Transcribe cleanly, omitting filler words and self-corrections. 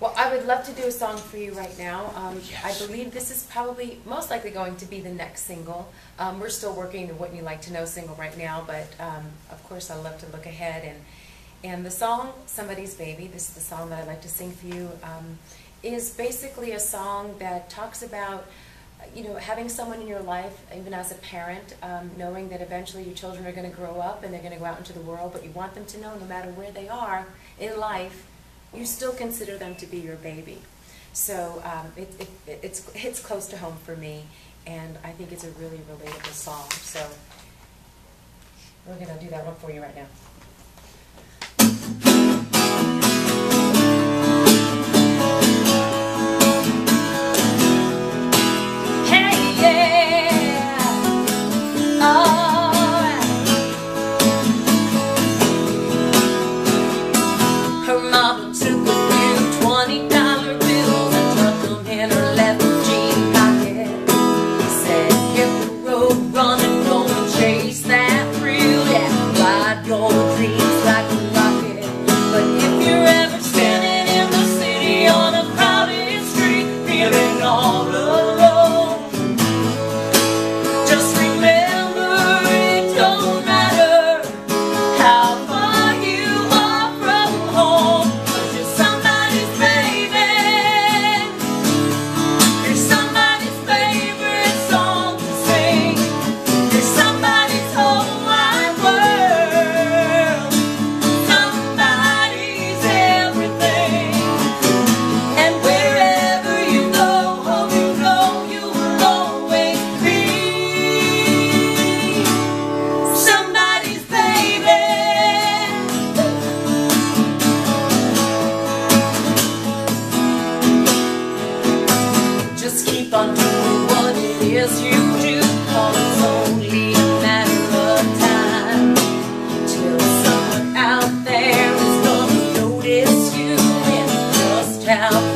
Well, I would love to do a song for you right now. Yes. I believe this is probably most likely going to be the next single. We're still working the Wouldn't You Like to Know single right now, but of course I love to look ahead. And the song, Somebody's Baby, this is the song that I'd like to sing for you, is basically a song that talks about, you know, having someone in your life, even as a parent, knowing that eventually your children are going to grow up and they're going to go out into the world, but you want them to know no matter where they are in life, you still consider them to be your baby. So it hits close to home for me, and I think it's a really relatable song. So we're going to do that one for you right now. Just keep on doing what it is you do, 'cause it's only a matter of time till someone out there is gonna notice you and just how